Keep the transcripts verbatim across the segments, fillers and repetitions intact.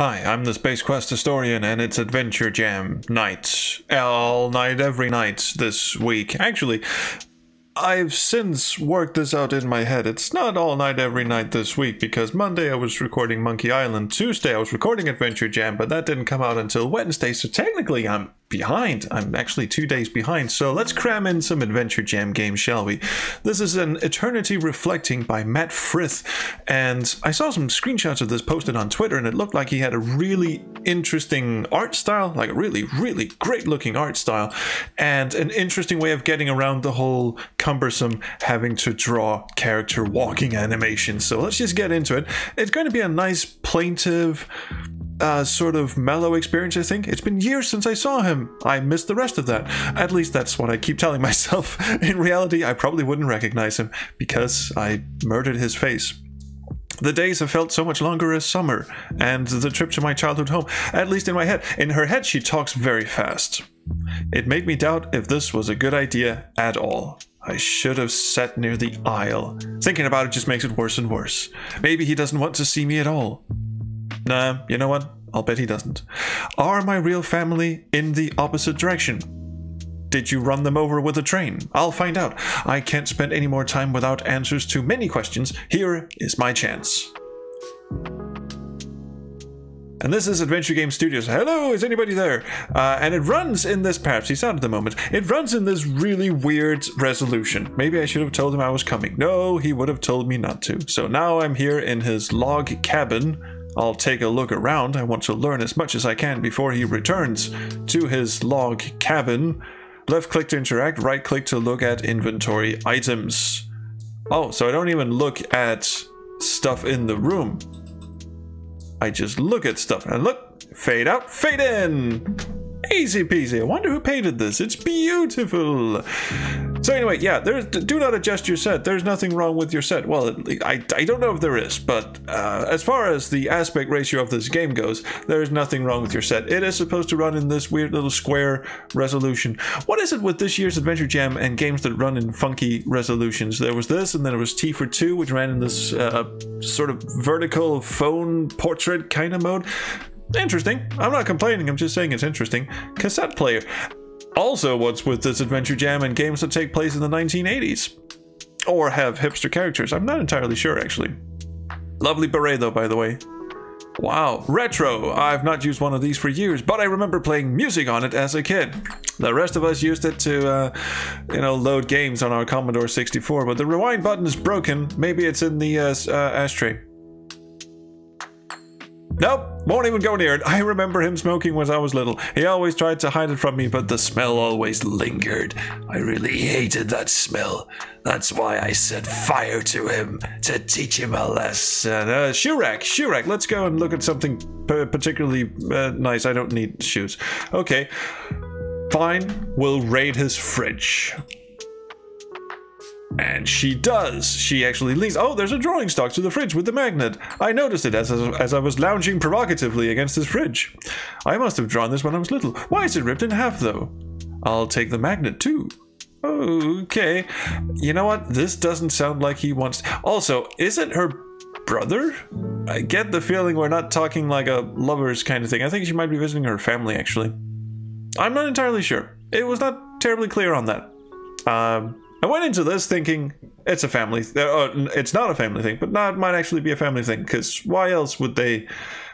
Hi, I'm the Space Quest Historian, and it's Adventure Jam night. All night, every night this week. Actually, I've since worked this out in my head. It's not all night, every night this week, because Monday I was recording Monkey Island, Tuesday I was recording Adventure Jam, but that didn't come out until Wednesday, so technically I'm behind. I'm actually two days behind, so let's cram in some Adventure Jam games, shall we? This is An Eternity Reflecting by Matt Frith, and I saw some screenshots of this posted on Twitter, and it looked like he had a really interesting art style, like a really, really great-looking art style, and an interesting way of getting around the whole cumbersome having to draw character walking animation. So let's just get into it. It's going to be a nice, plaintive, uh, sort of mellow experience, I think. It's been years since I saw him. I missed the rest of that. At least that's what I keep telling myself. In reality, I probably wouldn't recognize him because I murdered his face. The days have felt so much longer as summer, and the trip to my childhood home, at least in my head. In her head, she talks very fast. It made me doubt if this was a good idea at all. I should have sat near the aisle. Thinking about it just makes it worse and worse. Maybe he doesn't want to see me at all. Nah, you know what? I'll bet he doesn't. Are my real family in the opposite direction? Did you run them over with a train? I'll find out. I can't spend any more time without answers to many questions. Here is my chance. And this is Adventure Game Studios. Hello, is anybody there? Uh, and it runs in this, perhaps he's out at the moment, it runs in this really weird resolution. Maybe I should have told him I was coming. No, he would have told me not to. So now I'm here in his log cabin. I'll take a look around. I want to learn as much as I can before he returns to his log cabin. Left click to interact, right click to look at inventory items. Oh, so I don't even look at stuff in the room. I just look at stuff and look, fade out, fade in. Easy peasy. I wonder who painted this. It's beautiful. So anyway, yeah, there's, do not adjust your set. There's nothing wrong with your set. Well, I, I don't know if there is, but uh, as far as the aspect ratio of this game goes, there's nothing wrong with your set. It is supposed to run in this weird little square resolution. What is it with this year's Adventure Jam and games that run in funky resolutions? There was this, and then it was T for Two, which ran in this uh, sort of vertical phone portrait kind of mode. Interesting. I'm not complaining, I'm just saying it's interesting. Cassette player. Also, what's with this Adventure Jam and games that take place in the nineteen eighties? Or have hipster characters? I'm not entirely sure, actually. Lovely beret, though, by the way. Wow. Retro. I've not used one of these for years, but I remember playing music on it as a kid. The rest of us used it to, uh, you know, load games on our Commodore sixty-four, but the rewind button is broken. Maybe it's in the uh, uh, ashtray. Nope, won't even go near it. I remember him smoking when I was little. He always tried to hide it from me, but the smell always lingered. I really hated that smell. That's why I set fire to him, to teach him a lesson. Uh, shoe rack, shoe rack. Let's go and look at something particularly uh, nice. I don't need shoes. Okay, fine. We'll raid his fridge. And she does. She actually leaves. Oh, there's a drawing stock to the fridge with the magnet. I noticed it as, as I was lounging provocatively against his fridge. I must have drawn this when I was little. Why is it ripped in half, though? I'll take the magnet, too. Okay. You know what? This doesn't sound like he wants... Also, is it her brother? I get the feeling we're not talking like a lover's kind of thing. I think she might be visiting her family, actually. I'm not entirely sure. It was not terribly clear on that. Um... I went into this thinking it's a family th uh, it's not a family thing, but no, it might actually be a family thing, because why else would they,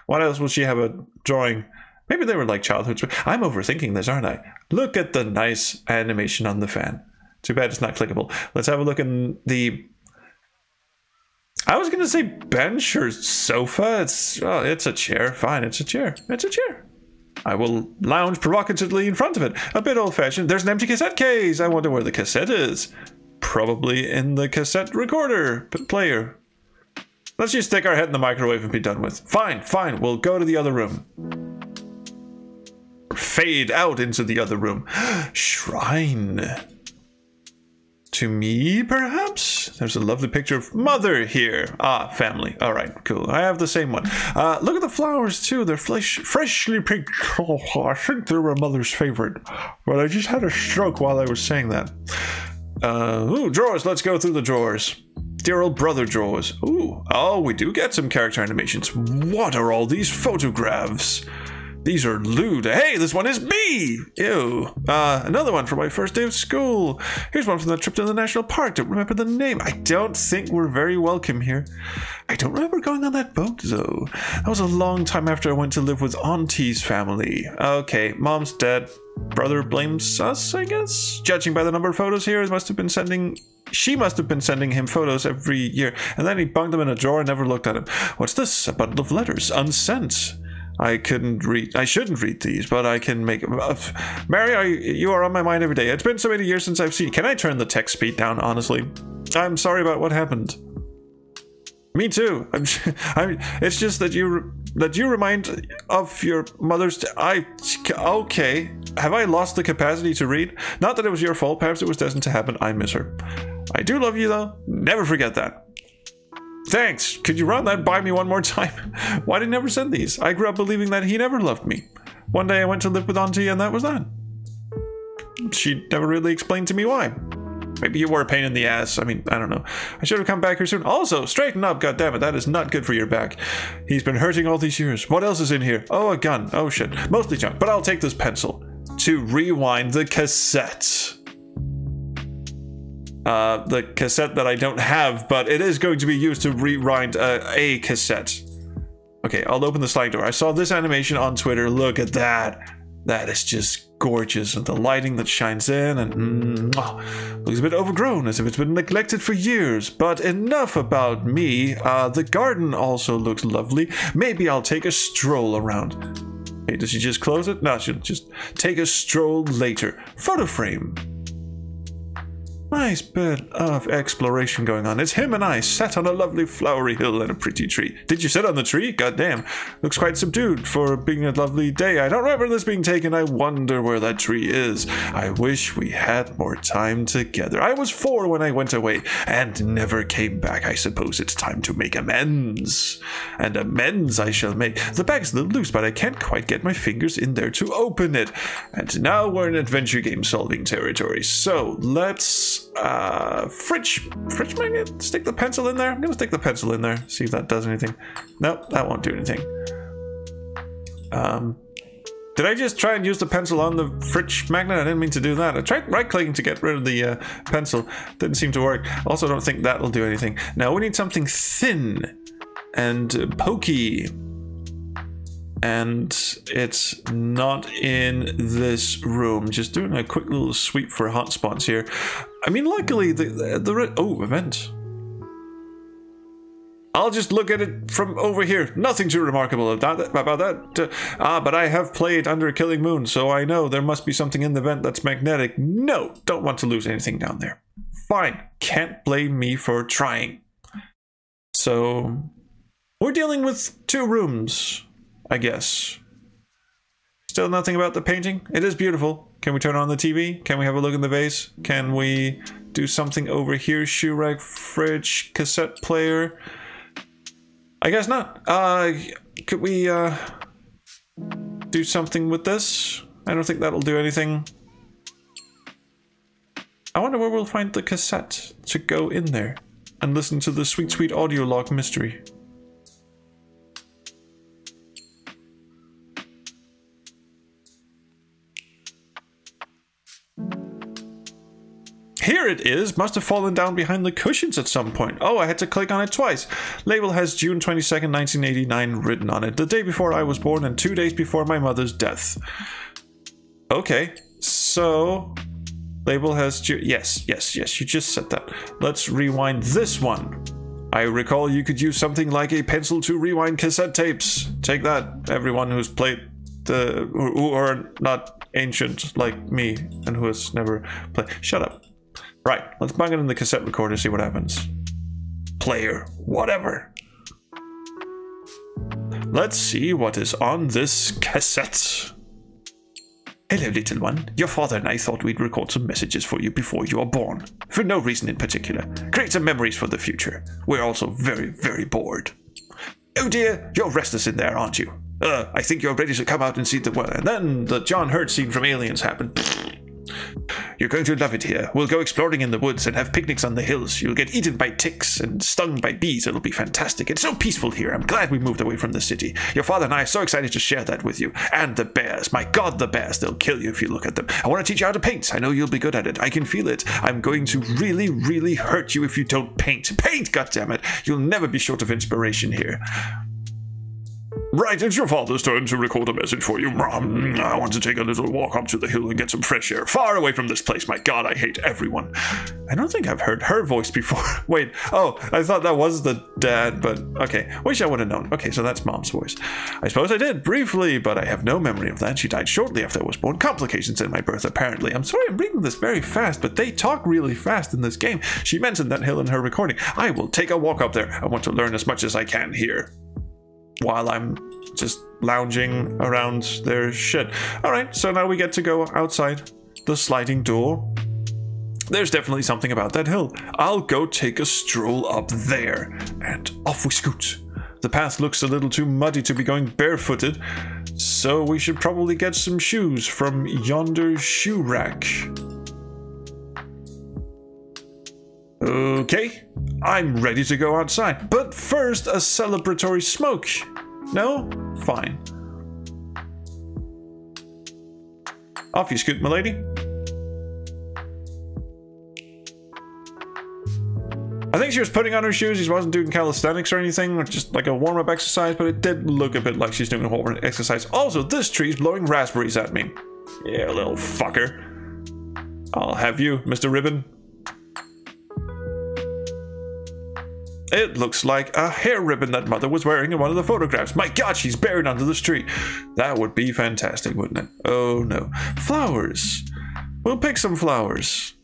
why else would she have a drawing? Maybe they were like childhoods. I'm overthinking this, aren't I? Look at the nice animation on the fan. Too bad it's not clickable. Let's have a look in the, I was going to say bench or sofa. It's, oh, it's a chair. Fine, it's a chair. It's a chair. I will lounge provocatively in front of it. A bit old-fashioned. There's an empty cassette case. I wonder where the cassette is. Probably in the cassette recorder. But player. Let's just stick our head in the microwave and be done with. Fine, fine. We'll go to the other room. Fade out into the other room. Shrine. To me, perhaps? There's a lovely picture of mother here. Ah, family. All right, cool. I have the same one. Uh, look at the flowers, too. They're fresh, freshly picked. Oh, I think they were mother's favorite. But I just had a stroke while I was saying that. Uh, ooh, drawers. Let's go through the drawers. Sterile brother drawers. Ooh. Oh, we do get some character animations. What are all these photographs? These are lewd. Hey, this one is me! Ew. Uh, another one from my first day of school. Here's one from the trip to the national park. Don't remember the name. I don't think we're very welcome here. I don't remember going on that boat, though. That was a long time after I went to live with Auntie's family. Okay, mom's dead. Brother blames us, I guess? Judging by the number of photos here, it must have been sending... She must have been sending him photos every year, and then he bunged them in a drawer and never looked at them. What's this? A bundle of letters. Unsent. I couldn't read. I shouldn't read these, but I can make them up. Mary, I, you are on my mind every day. It's been so many years since I've seen you. Can I turn the text speed down, honestly? I'm sorry about what happened. Me too. I'm, I'm, it's just that you that you remind of your mother's... I... Okay. Have I lost the capacity to read? Not that it was your fault. Perhaps it was destined to happen. I miss her. I do love you, though. Never forget that. Thanks! Could you run that by me one more time? Why did he never send these? I grew up believing that he never loved me. One day I went to live with Auntie and that was that. She never really explained to me why. Maybe you were a pain in the ass. I mean, I don't know. I should have come back here soon. Also, straighten up, goddammit. That is not good for your back. He's been hurting all these years. What else is in here? Oh, a gun. Oh, shit. Mostly junk, but I'll take this pencil. To rewind the cassette. Uh, the cassette that I don't have, but it is going to be used to rewind uh, a cassette. Okay, I'll open the sliding door. I saw this animation on Twitter. Look at that. That is just gorgeous. And the lighting that shines in and mm, oh, looks a bit overgrown, as if it's been neglected for years. But enough about me. Uh, the garden also looks lovely. Maybe I'll take a stroll around. Hey, does she just close it? No, she'll just take a stroll later. Photo frame. Nice bit of exploration going on. It's him and I sat on a lovely flowery hill and a pretty tree. Did you sit on the tree? Goddamn. Looks quite subdued for being a lovely day. I don't remember this being taken. I wonder where that tree is. I wish we had more time together. I was four when I went away and never came back. I suppose it's time to make amends. And amends I shall make. The bag's a little loose, but I can't quite get my fingers in there to open it. And now we're in adventure game solving territory. So let's... Uh, fridge, fridge magnet? Stick the pencil in there? I'm gonna stick the pencil in there, see if that does anything. Nope, that won't do anything. Um, did I just try and use the pencil on the fridge magnet? I didn't mean to do that. I tried right-clicking to get rid of the uh, pencil. Didn't seem to work. Also, don't think that'll do anything. Now, we need something thin and pokey. And it's not in this room. Just doing a quick little sweep for hot spots here. I mean, luckily the the, the oh event. I'll just look at it from over here. Nothing too remarkable about that. About that. Ah, but I have played Under a Killing Moon, so I know there must be something in the vent that's magnetic. No, don't want to lose anything down there. Fine, can't blame me for trying. So we're dealing with two rooms. I guess. Still nothing about the painting. It is beautiful. Can we turn on the T V? Can we have a look in the vase? Can we do something over here? Shoe rack, fridge, cassette player. I guess not. Uh, could we uh, do something with this? I don't think that'll do anything. I wonder where we'll find the cassette to go in there and listen to the sweet, sweet audio log mystery. Here it is. Must have fallen down behind the cushions at some point. Oh, I had to click on it twice. Label has June twenty-second, nineteen eighty-nine written on it. The day before I was born and two days before my mother's death. Okay, so... Label has... Ju yes, yes, yes, you just said that. Let's rewind this one. I recall you could use something like a pencil to rewind cassette tapes. Take that, everyone who's played the... who are not ancient like me and who has never played... Shut up. Right, let's bang it in the cassette recorder, see what happens. Player, whatever. Let's see what is on this cassette. Hello, little one. Your father and I thought we'd record some messages for you before you are born. For no reason in particular. Create some memories for the future. We're also very, very bored. Oh dear, you're restless in there, aren't you? Uh, I think you're ready to come out and see the world. And then the John Hurt scene from Aliens happened. You're going to love it here. We'll go exploring in the woods and have picnics on the hills. You'll get eaten by ticks and stung by bees. It'll be fantastic. It's so peaceful here. I'm glad we moved away from the city. Your father and I are so excited to share that with you. And the bears. My God, the bears. They'll kill you if you look at them. I want to teach you how to paint. I know you'll be good at it. I can feel it. I'm going to really, really hurt you if you don't paint. Paint, goddammit. You'll never be short of inspiration here. Right, it's your father's turn to record a message for you. Mom, I want to take a little walk up to the hill and get some fresh air. Far away from this place. My God, I hate everyone. I don't think I've heard her voice before. Wait, oh, I thought that was the dad, but okay. Wish I would have known. Okay, so that's Mom's voice. I suppose I did, briefly, but I have no memory of that. She died shortly after I was born. Complications in my birth, apparently. I'm sorry I'm reading this very fast, but they talk really fast in this game. She mentioned that hill in her recording. I will take a walk up there. I want to learn as much as I can here. While I'm just lounging around their shit. Alright, so now we get to go outside the sliding door. There's definitely something about that hill. I'll go take a stroll up there. And off we scoot. The path looks a little too muddy to be going barefooted, so we should probably get some shoes from yonder shoe rack. Okay, I'm ready to go outside, but first a celebratory smoke. No? Fine. Off you scoot, milady. I think she was putting on her shoes. She wasn't doing calisthenics or anything, or just like a warm-up exercise, but it did look a bit like she's doing a warm-up exercise. Also, this tree's blowing raspberries at me. Yeah, little fucker. I'll have you, Mister Ribbon. It looks like a hair ribbon that mother was wearing in one of the photographs. My God, she's buried under this tree. That would be fantastic, wouldn't it? Oh no. Flowers. We'll pick some flowers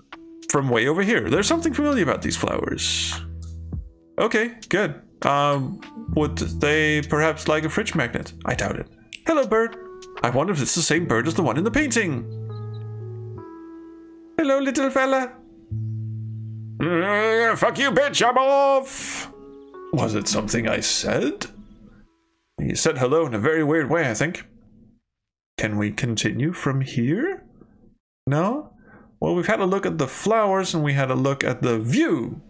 from way over here. There's something familiar about these flowers. Okay, good. Um, would they perhaps like a fridge magnet? I doubt it. Hello, bird. I wonder if it's the same bird as the one in the painting. Hello, little fella. Mm, fuck you, bitch, I'm off! Was it something I said? You said hello in a very weird way, I think. Can we continue from here? No? Well, we've had a look at the flowers and we had a look at the view.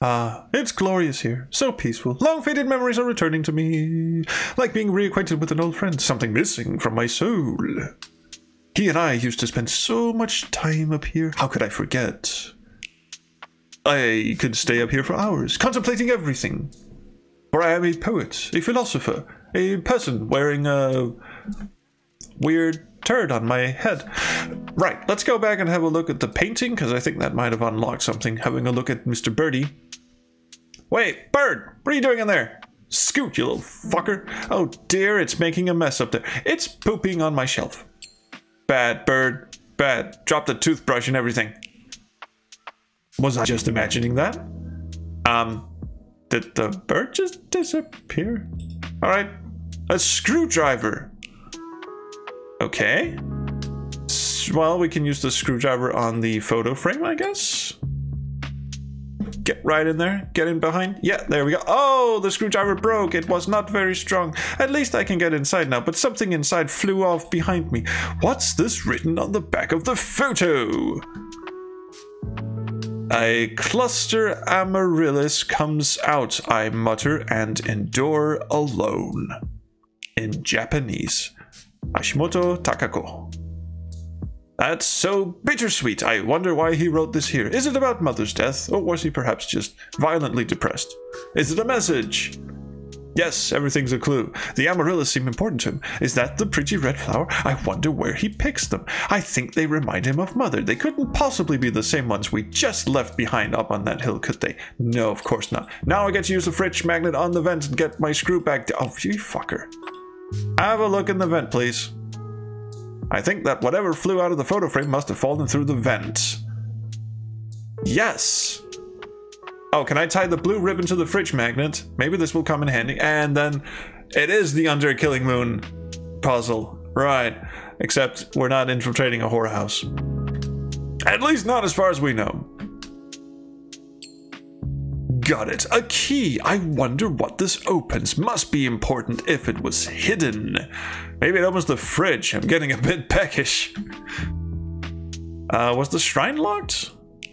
Ah, uh, it's glorious here. So peaceful. Long-faded memories are returning to me. Like being reacquainted with an old friend. Something missing from my soul. He and I used to spend so much time up here. How could I forget? I could stay up here for hours, contemplating everything. For I am a poet, a philosopher, a person wearing a weird turd on my head. Right, let's go back and have a look at the painting, because I think that might have unlocked something, having a look at Mister Birdie. Wait, bird, what are you doing in there? Scoot, you little fucker. Oh dear, it's making a mess up there. It's pooping on my shelf. Bad, bird. Bad. Drop the toothbrush and everything. Was I just imagining that? Um, did the bird just disappear? Alright. A screwdriver. Okay. Well, we can use the screwdriver on the photo frame, I guess. Get right in there. Get in behind. Yeah, there we go. Oh, the screwdriver broke. It was not very strong. At least I can get inside now, but something inside flew off behind me. What's this written on the back of the photo? A cluster amaryllis comes out, I mutter, and endure alone. In Japanese. Ashimoto Takako. That's so bittersweet. I wonder why he wrote this here. Is it about mother's death? Or was he perhaps just violently depressed? Is it a message? Yes, everything's a clue. The amaryllis seem important to him. Is that the pretty red flower? I wonder where he picks them. I think they remind him of mother. They couldn't possibly be the same ones we just left behind up on that hill, could they? No, of course not. Now I get to use the fridge magnet on the vent and get my screw back down. Oh, you fucker. Have a look in the vent, please. I think that whatever flew out of the photo frame must have fallen through the vent. Yes! Oh, can I tie the blue ribbon to the fridge magnet? Maybe this will come in handy. And then it is the Under a Killing Moon puzzle. Right. Except we're not infiltrating a whorehouse. At least not as far as we know. Got it. A key. I wonder what this opens. Must be important if it was hidden. Maybe it opens the fridge. I'm getting a bit peckish. Uh, was the shrine locked?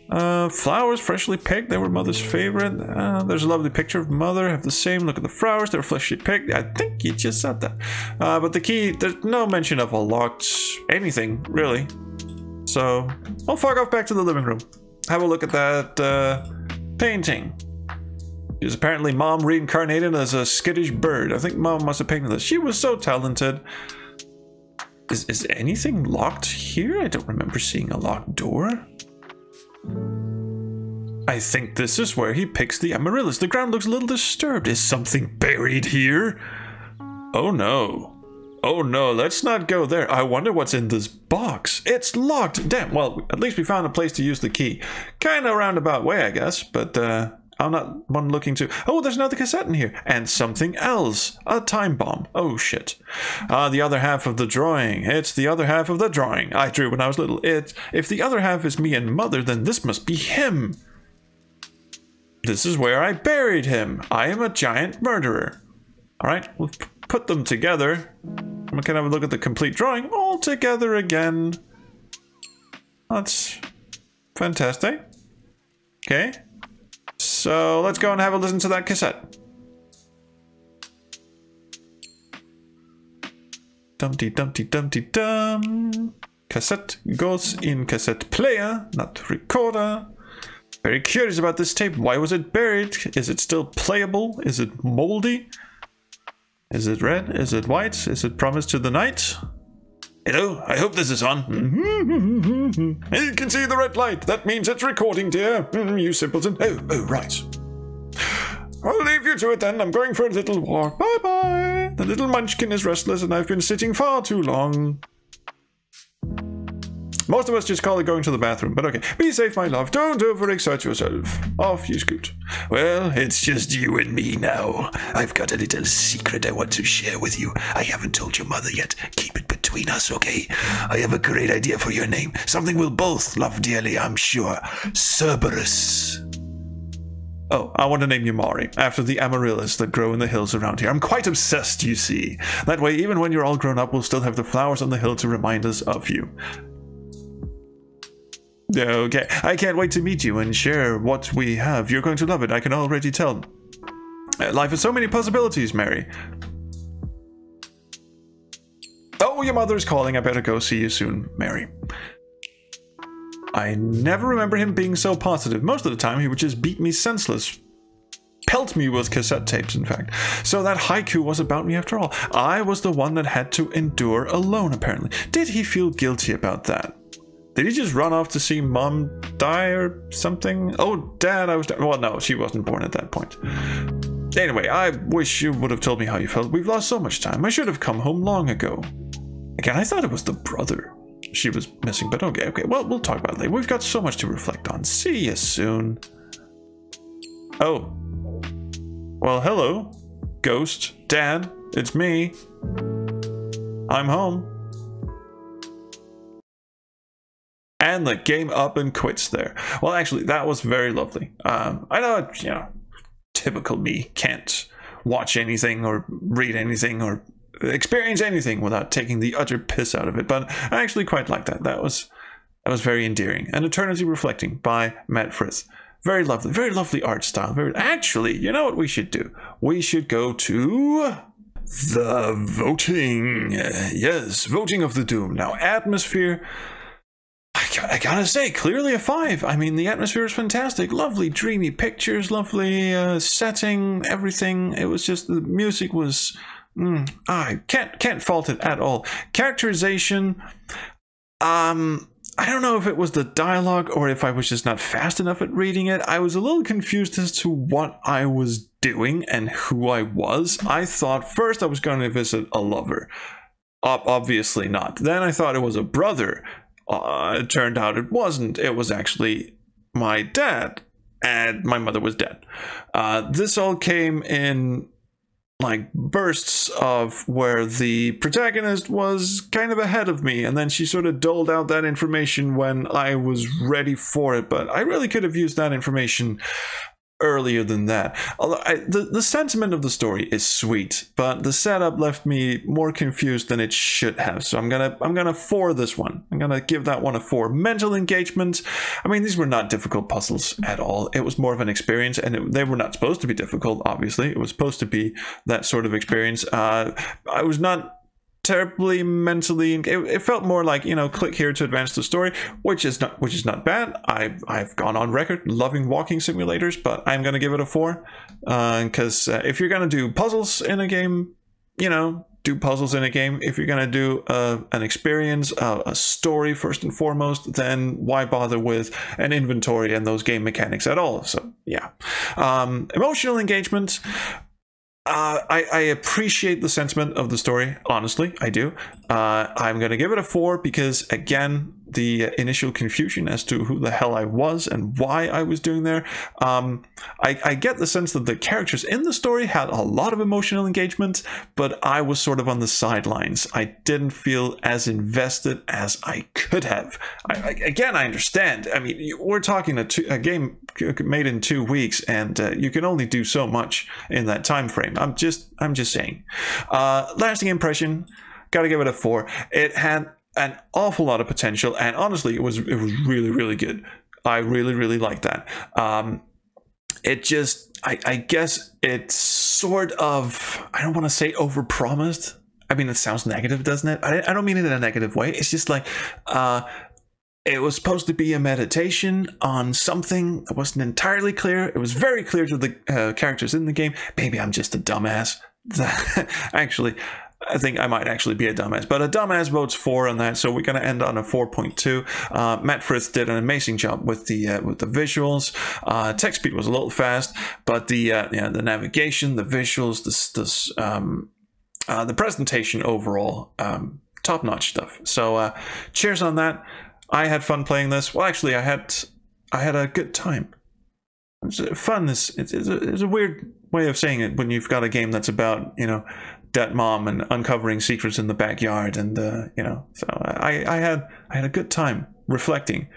Uh, flowers freshly picked. They were mother's favorite. Uh, there's a lovely picture of mother. Have the same. Look at the flowers. They were freshly picked. I think you just said that. Uh, but the key. There's no mention of a locked anything really. So I'll fuck off back to the living room. Have a look at that uh, painting. She's apparently mom reincarnated as a skittish bird. I think mom must have painted this. She was so talented. Is, is anything locked here? I don't remember seeing a locked door. I think this is where he picks the amaryllis. The ground looks a little disturbed. Is something buried here? Oh no. Oh no, let's not go there. I wonder what's in this box. It's locked. Damn, well, at least we found a place to use the key. Kind of roundabout way, I guess, but uh, I'm not one looking to... Oh, there's another cassette in here. And something else. A time bomb. Oh, shit. Uh, the other half of the drawing. It's the other half of the drawing I drew when I was little. It. If the other half is me and mother, then this must be him. This is where I buried him. I am a giant murderer. All right, we'll put them together. We can have a look at the complete drawing all together again. That's fantastic. Okay. So let's go and have a listen to that cassette. Dumpty dumpty dumpty dum. Cassette goes in cassette player, not recorder. Very curious about this tape. Why was it buried? Is it still playable? Is it moldy? Is it red? Is it white? Is it promised to the night? Hello, I hope this is on. You can see the red light. That means it's recording, dear. You simpleton. Oh, oh, right. I'll leave you to it then. I'm going for a little walk. Bye-bye. The little munchkin is restless and I've been sitting far too long. Most of us just call it going to the bathroom, but okay. Be safe, my love. Don't overexert yourself. Off you scoot. Well, it's just you and me now. I've got a little secret I want to share with you. I haven't told your mother yet. Keep it between us, okay? I have a great idea for your name. Something we'll both love dearly, I'm sure. Cerberus. Oh, I want to name you Mari, after the amaryllis that grow in the hills around here. I'm quite obsessed, you see. That way, even when you're all grown up, we'll still have the flowers on the hill to remind us of you. Okay, I can't wait to meet you and share what we have. You're going to love it, I can already tell. Life has so many possibilities, Mary. Oh, your mother is calling. I better go. See you soon, Mary. I never remember him being so positive. Most of the time, he would just beat me senseless. Pelt me with cassette tapes, in fact. So that haiku was about me after all. I was the one that had to endure alone, apparently. Did he feel guilty about that? Did he just run off to see mom die or something? Oh, dad, I was... Well, no, she wasn't born at that point. Anyway, I wish you would have told me how you felt. We've lost so much time. I should have come home long ago. Again, I thought it was the brother she was missing, but okay, okay. Well, we'll talk about it later. We've got so much to reflect on. See you soon. Oh. Well, hello, ghost. Dad, it's me. I'm home. And the game up and quits there. Well, actually, that was very lovely. Um, I know, you know, typical me can't watch anything or read anything or experience anything without taking the utter piss out of it. But I actually quite like that. That was that was very endearing. An Eternity Reflecting by Matt Frith. Very lovely, very lovely art style. Very, actually, you know what we should do? We should go to... the voting. Yes, voting of the Doom. Now, atmosphere... I gotta say, clearly a five. I mean, the atmosphere is fantastic. Lovely, dreamy pictures, lovely uh, setting, everything. It was just, the music was... Mm, I can't can't fault it at all. Characterization. Um, I don't know if it was the dialogue or if I was just not fast enough at reading it. I was a little confused as to what I was doing and who I was. I thought first I was going to visit a lover. Obviously not. Then I thought it was a brother. Uh, it turned out it wasn't. It was actually my dad, and my mother was dead. Uh, this all came in like bursts of where the protagonist was kind of ahead of me, and then she sort of doled out that information when I was ready for it, but I really could have used that information earlier than that. Although I, the, the sentiment of the story is sweet, but the setup left me more confused than it should have. So I'm gonna I'm gonna four this one. I'm gonna give that one a four. Mental engagement. I mean, these were not difficult puzzles at all. It was more of an experience, and it, they were not supposed to be difficult. Obviously, it was supposed to be that sort of experience. Uh, I was not terribly mentally, it, it felt more like, you know, click here to advance the story, which is not which is not bad. I I've gone on record loving walking simulators, but I'm gonna give it a four because uh, uh, if you're gonna do puzzles in a game, you know, do puzzles in a game. If you're gonna do uh, an experience, uh, a story first and foremost, then why bother with an inventory and those game mechanics at all? So yeah, um, emotional engagement. Uh, I, I appreciate the sentiment of the story, honestly, I do. Uh, I'm going to give it a four because, again, the initial confusion as to who the hell I was and why I was doing there. Um, I, I get the sense that the characters in the story had a lot of emotional engagement, but I was sort of on the sidelines. I didn't feel as invested as I could have. I, I, again, I understand. I mean, we're talking a, two, a game made in two weeks, and uh, you can only do so much in that time frame. I'm just, I'm just saying. Uh, lasting impression, gotta give it a four. It had an awful lot of potential, and honestly, it was it was really, really good. I really, really liked that. Um, it just, I, I guess it's sort of, I don't want to say overpromised. I mean, it sounds negative, doesn't it? I, I don't mean it in a negative way. It's just like, uh, it was supposed to be a meditation on something that wasn't entirely clear. It was very clear to the uh, characters in the game. Maybe I'm just a dumbass. Actually, I think I might actually be a dumbass, but a dumbass votes four on that, so we're going to end on a four point two. Uh, Matt Frith did an amazing job with the uh, with the visuals. Uh, text speed was a little fast, but the uh, yeah, the navigation, the visuals, this this um, uh, the presentation overall, um, top notch stuff. So uh, cheers on that. I had fun playing this. Well, actually, I had I had a good time. Fun is it's, it's, a, it's a weird way of saying it when you've got a game that's about, you know, dead mom and uncovering secrets in the backyard, and uh, you know, so I, I had I had a good time reflecting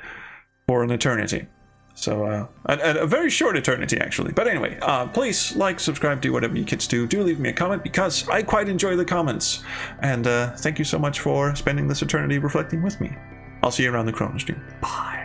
for an eternity. So uh, a, a very short eternity, actually. But anyway, uh, please like, subscribe, do whatever you kids do. Do leave me a comment because I quite enjoy the comments. And uh, thank you so much for spending this eternity reflecting with me. I'll see you around the Chrono Stream. Bye.